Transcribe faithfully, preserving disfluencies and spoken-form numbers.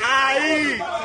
Yeah, boys,